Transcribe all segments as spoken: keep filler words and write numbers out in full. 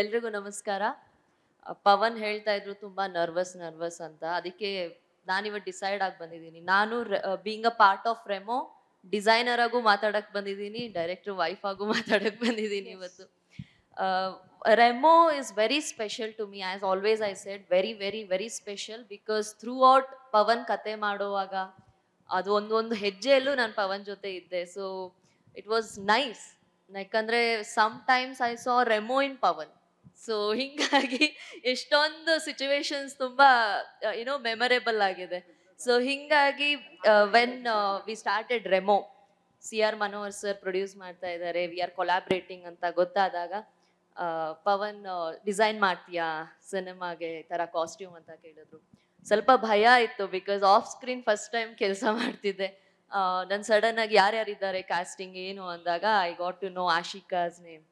ಎಲ್ರಿಗೂ ನಮಸ್ಕಾರ. ಪವನ್ ಹೇಳ್ತಾ ಇದ್ರು ತುಂಬಾ ನರ್ವಸ್ ನರ್ವಸ್ ಅಂತ. ಅದಕ್ಕೆ ನಾನಿವತ್ತು ಡಿಸೈಡ್ ಆಗಿ ಬಂದಿದ್ದೀನಿ. ನಾನು being a part of Remo, designer ಆಗು ಮಾತಾಡಕ್ಕೆ ಬಂದಿದ್ದೀನಿ, ಡೈರೆಕ್ಟರ್ ವೈಫ್ ಆಗು ಮಾತಾಡಕ್ಕೆ ಬಂದಿದ್ದೀನಿ ಇವತ್ತು. Remo is very special to me. As always I said very very very special, because throughout Pavan ಕತೆ ಮಾಡುವಾಗ ಅದು ಒಂದೊಂದು ಹೆಜ್ಜೆಯಲ್ಲೂ ನಾನು ಪವನ್ ಜೊತೆ ಇದ್ದೆ. So it was nice. ಯಾಕಂದರೆ sometimes I saw Remo in Pavan. So ಹೀಗಾಗಿ ಎಷ್ಟೊಂದು ಸಿಚುವೇಶನ್ಸ್ ತುಂಬ ಯುನೋ ಮೆಮೊರೇಬಲ್ ಆಗಿದೆ. ಸೊ ಹೀಗಾಗಿ when we started Remo, C R Manohar sir produce ಮಾಡ್ತಾ ಇದ್ದಾರೆ, ವಿ ಆರ್ ಕೊಲಾಬ್ರೇಟಿಂಗ್ ಅಂತ ಗೊತ್ತಾದಾಗ ಪವನ್ ಡಿಸೈನ್ ಮಾಡ್ತೀಯಾ ಸಿನಿಮಾಗೆ ಈ ಥರ ಕಾಸ್ಟ್ಯೂಮ್ ಅಂತ ಕೇಳಿದ್ರು. ಸ್ವಲ್ಪ ಭಯ ಇತ್ತು, because of screen first time ಕೆಲಸ ಮಾಡ್ತಿದ್ದೆ ನಾನು. ಸಡನ್ನಾಗಿ ಯಾರ್ಯಾರಿದ್ದಾರೆ ಕ್ಯಾಸ್ಟಿಂಗ್ ಏನು ಅಂದಾಗ I got to know Ashika's name,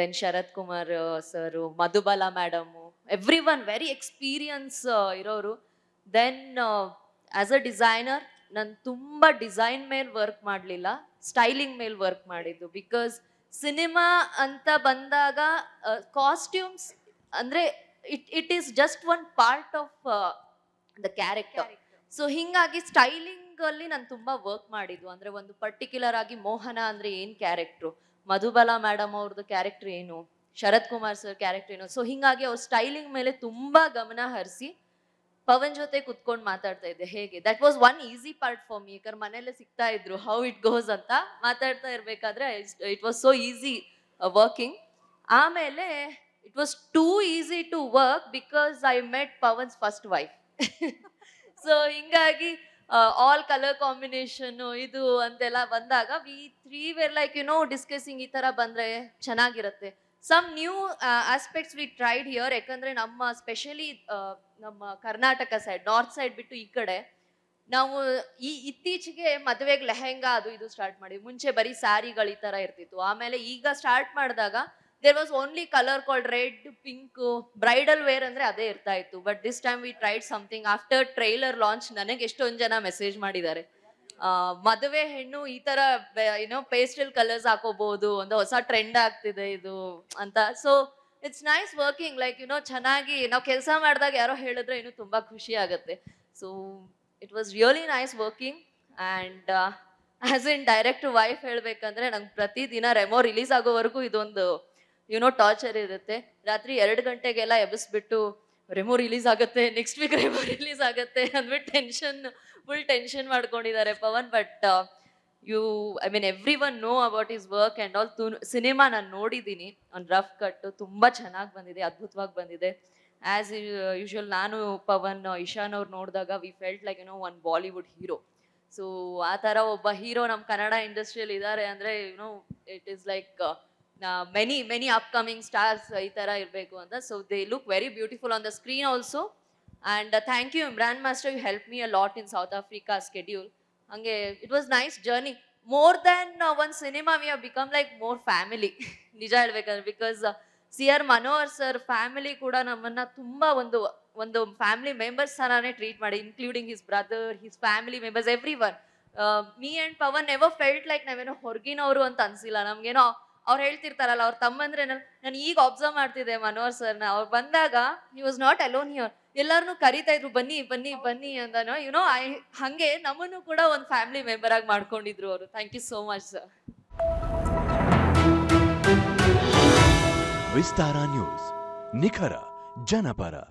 then Sharath Kumar sir, Madhubala madam, every one very experience ಇರೋರು. ದೆನ್ ಆ್ಯಸ್ ಅ ಡಿಸೈನರ್ ನಾನು ತುಂಬ ಡಿಸೈನ್ ಮೇಲೆ ವರ್ಕ್ ಮಾಡಲಿಲ್ಲ, ಸ್ಟೈಲಿಂಗ್ ಮೇಲೆ ವರ್ಕ್ ಮಾಡಿದ್ದು. ಬಿಕಾಸ್ ಸಿನಿಮಾ ಅಂತ ಬಂದಾಗ ಕಾಸ್ಟ್ಯೂಮ್ಸ್ ಅಂದರೆ it it is just one part of the character. So ಹೀಗಾಗಿ ಸ್ಟೈಲಿಂಗಲ್ಲಿ ನಾನು ತುಂಬ ವರ್ಕ್ ಮಾಡಿದ್ದು. ಅಂದರೆ ಒಂದು ಪರ್ಟಿಕ್ಯುಲರ್ ಆಗಿ ಮೋಹನ ಅಂದರೆ ಏನು ಕ್ಯಾರೆಕ್ಟ್ರು, ಮಧುಬಾಲಾ ಮೇಡಮ್ ಅವ್ರದ್ದು ಕ್ಯಾರೆಕ್ಟ್ರ್ ಏನು, ಶರತ್ ಕುಮಾರ್ ಸರ್ ಕ್ಯಾರೆಕ್ಟ್ರ್ ಏನು. ಸೊ ಹೀಗಾಗಿ ಅವ್ರ ಸ್ಟೈಲಿಂಗ್ ಮೇಲೆ ತುಂಬ ಗಮನ ಹರಿಸಿ ಪವನ್ ಜೊತೆ ಕುತ್ಕೊಂಡು ಮಾತಾಡ್ತಾ ಇದ್ದೆ ಹೇಗೆ. That was one easy part for me. ಯಾಕಂದ್ರೆ ಮನೇಲೆ ಸಿಗ್ತಾ ಇದ್ರು ಹೌ ಇಟ್ ಗೋಸ್ ಅಂತ ಮಾತಾಡ್ತಾ ಇರಬೇಕಾದ್ರೆ it was so easy working. ಆಮೇಲೆ it was too easy to work because I met Pavan's first wife. So ಹಿಂಗಾಗಿ ಆಲ್ ಕಲರ್ ಕಾಂಬಿನೇಷನ್ ಇದು ಅಂತೆಲ್ಲ ಬಂದಾಗ we three were like you know discussing, ಈ ಥರ ಬಂದರೆ ಚೆನ್ನಾಗಿರುತ್ತೆ. Some new aspects we tried here. ಯಾಕಂದರೆ ನಮ್ಮ ಸ್ಪೆಷಲಿ ನಮ್ಮ ಕರ್ನಾಟಕ ಸೈಡ್, ನಾರ್ತ್ ಸೈಡ್ ಬಿಟ್ಟು ಈ ಕಡೆ ನಾವು ಈ ಇತ್ತೀಚೆಗೆ ಮದುವೆಗೆ ಲೆಹೆಂಗಾ ಅದು ಇದು ಸ್ಟಾರ್ಟ್ ಮಾಡಿದ್ವಿ. ಮುಂಚೆ ಬರೀ ಸ್ಯಾರಿಗಳು ಈ ಥರ ಇರ್ತಿತ್ತು. ಆಮೇಲೆ ಈಗ ಸ್ಟಾರ್ಟ್ ಮಾಡಿದಾಗ there was only colour called red, pink, bridal wear ಅಂದರೆ ಅದೇ ಇರ್ತಾ ಇತ್ತು. But this time we tried something. After trailer launch ನನಗೆ ಎಷ್ಟೊಂದು ಜನ ಮೆಸೇಜ್ ಮಾಡಿದ್ದಾರೆ, ಮದುವೆ ಹೆಣ್ಣು ಈ ಥರ ಏನೋ ಪೇಸ್ಟಲ್ ಕಲರ್ಸ್ ಹಾಕೋಬಹುದು, ಒಂದು ಹೊಸ ಟ್ರೆಂಡ್ ಆಗ್ತಿದೆ ಇದು ಅಂತ. So it's nice working like you know ಚೆನ್ನಾಗಿ ನಾವು ಕೆಲಸ ಮಾಡಿದಾಗ ಯಾರೋ ಹೇಳಿದ್ರೆ ಇನ್ನೂ ತುಂಬ ಖುಷಿ ಆಗುತ್ತೆ. So it was really nice working. And as in director wife ಹೇಳಬೇಕಂದ್ರೆ ನಂಗೆ ಪ್ರತಿದಿನ ರೆಮೋ ರಿಲೀಸ್ ಆಗೋವರೆಗೂ ಇದೊಂದು ಯುನೋ ಟಾರ್ಚರ್ ಇರುತ್ತೆ. ರಾತ್ರಿ ಎರಡು ಗಂಟೆಗೆಲ್ಲ ಎಬ್ಬಿಸ್ಬಿಟ್ಟು ರೆಮೋ ರಿಲೀಸ್ ಆಗುತ್ತೆ, ನೆಕ್ಸ್ಟ್ ವೀಕ್ ರೆಮೋ ರಿಲೀಸ್ ಆಗುತ್ತೆ ಅಂದ್ಬಿಟ್ಟು ಟೆನ್ಷನ್ ಫುಲ್ ಟೆನ್ಷನ್ ಮಾಡ್ಕೊಂಡಿದ್ದಾರೆ Pavan. But you I mean every one know about his work and all. ತು ಸಿನಿಮಾ ನಾನು ನೋಡಿದ್ದೀನಿ, ಒಂದು ರಫ್ ಕಟ್ಟು ತುಂಬ ಚೆನ್ನಾಗಿ ಬಂದಿದೆ, ಅದ್ಭುತವಾಗಿ ಬಂದಿದೆ. ಆ್ಯಸ್ ಯೂಶುವಲ್ ನಾನು ಪವನ್ ಇಶಾನ್ ಅವ್ರು ನೋಡಿದಾಗ we felt like you know one Bollywood hero. So ಆ ಥರ ಒಬ್ಬ ಹೀರೋ ನಮ್ಮ ಕನ್ನಡ ಇಂಡಸ್ಟ್ರಿಯಲ್ಲಿ ಇದ್ದಾರೆ ಅಂದರೆ you know it is like many many upcoming stars ಈ ಥರ ಇರಬೇಕು ಅಂತ. So they look very beautiful on the screen also. And thank you Brandmaster, you help me a lot in South Africa schedule. ಹಂಗೆ it was nice journey. More than one cinema we have become like more family, ನಿಜ ಹೇಳ್ಬೇಕಂದ್ರೆ. Because C R Manohar sir family ಕೂಡ ನಮ್ಮನ್ನು ತುಂಬ ಒಂದು ಒಂದು family members ಥರನೇ treat ಮಾಡಿ, including his brother, his family members, everyone. Me and Pavan never felt like ನಾವೇನೋ ಹೊರಗಿನವರು ಅಂತ ಅನಿಸಿಲ್ಲ ನಮಗೇನೋ. ಅವ್ರು ಹೇಳ್ತಿರ್ತಾರಲ್ಲ ಅವ್ರ ತಮ್ಮಂದ್ರೆ, ನಾನು ಈಗ ಅಬ್ಸರ್ವ್ ಮಾಡ್ತಿದ್ದೆ ಮನೋಹರ್ ಸರ್ನ. ಅವ್ರು ಬಂದಾಗ he was not alone here, ಎಲ್ಲರನ್ನೂ ಕರೀತಾ ಇದ್ರು ಬನ್ನಿ ಬನ್ನಿ ಬನ್ನಿ ಅಂದನೋ ಯುನೋ. ಐ ಹಾಗೆ ನಮ್ಮನ್ನು ಕೂಡ ಒಂದು ಫ್ಯಾಮಿಲಿ ಮೆಂಬರ್ ಆಗಿ ಮಾಡ್ಕೊಂಡಿದ್ರು ಅವರು. Thank you so much sir. Vistara news, ನಿಖರ ಜನಪರ.